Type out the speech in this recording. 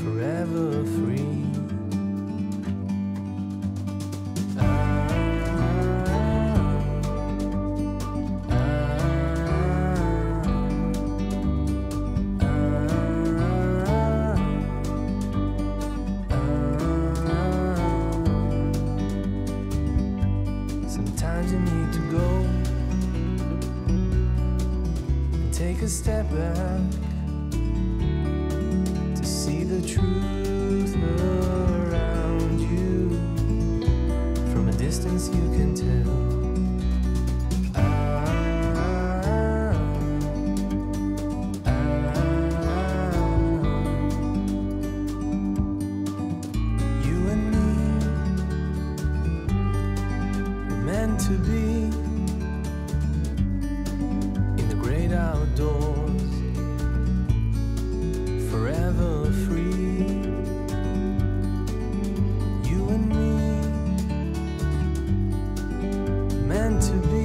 forever free. Sometimes you need to go and take a step back to see the truth around you. From a distance you can tell. To be in the great outdoors, forever free. You and me, meant to be.